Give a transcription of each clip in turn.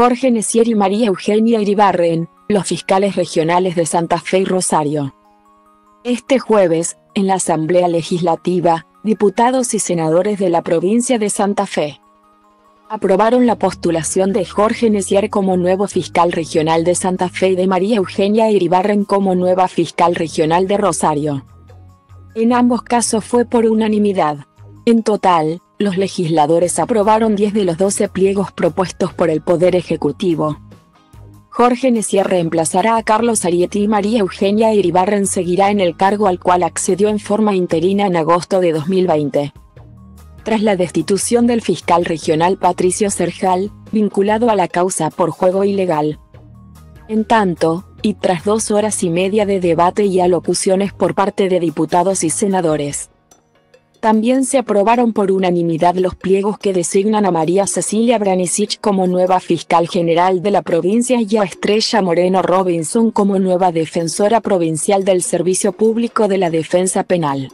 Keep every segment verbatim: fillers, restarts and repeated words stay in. Jorge Nessier y María Eugenia Iribarren, los fiscales regionales de Santa Fe y Rosario. Este jueves, en la Asamblea Legislativa, diputados y senadores de la provincia de Santa Fe aprobaron la postulación de Jorge Nessier como nuevo fiscal regional de Santa Fe y de María Eugenia Iribarren como nueva fiscal regional de Rosario. En ambos casos fue por unanimidad. En total, los legisladores aprobaron diez de los doce pliegos propuestos por el Poder Ejecutivo. Jorge Nessier reemplazará a Carlos Arietti y María Eugenia Iribarren seguirá en el cargo al cual accedió en forma interina en agosto de dos mil veinte. Tras la destitución del fiscal regional Patricio Serjal, vinculado a la causa por juego ilegal. En tanto, y tras dos horas y media de debate y alocuciones por parte de diputados y senadores, también se aprobaron por unanimidad los pliegos que designan a María Cecilia Branisich como nueva fiscal general de la provincia y a Estrella Moreno Robinson como nueva defensora provincial del Servicio Público de la Defensa Penal.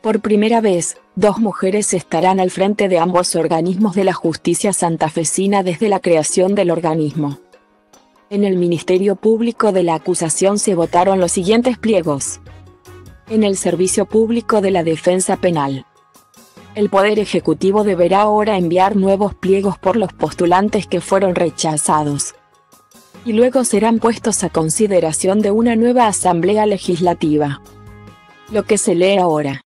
Por primera vez, dos mujeres estarán al frente de ambos organismos de la justicia santafesina desde la creación del organismo. En el Ministerio Público de la Acusación se votaron los siguientes pliegos. En el Servicio Público de la Defensa Penal, el Poder Ejecutivo deberá ahora enviar nuevos pliegos por los postulantes que fueron rechazados. Y luego serán puestos a consideración de una nueva Asamblea Legislativa. Lo que se lee ahora.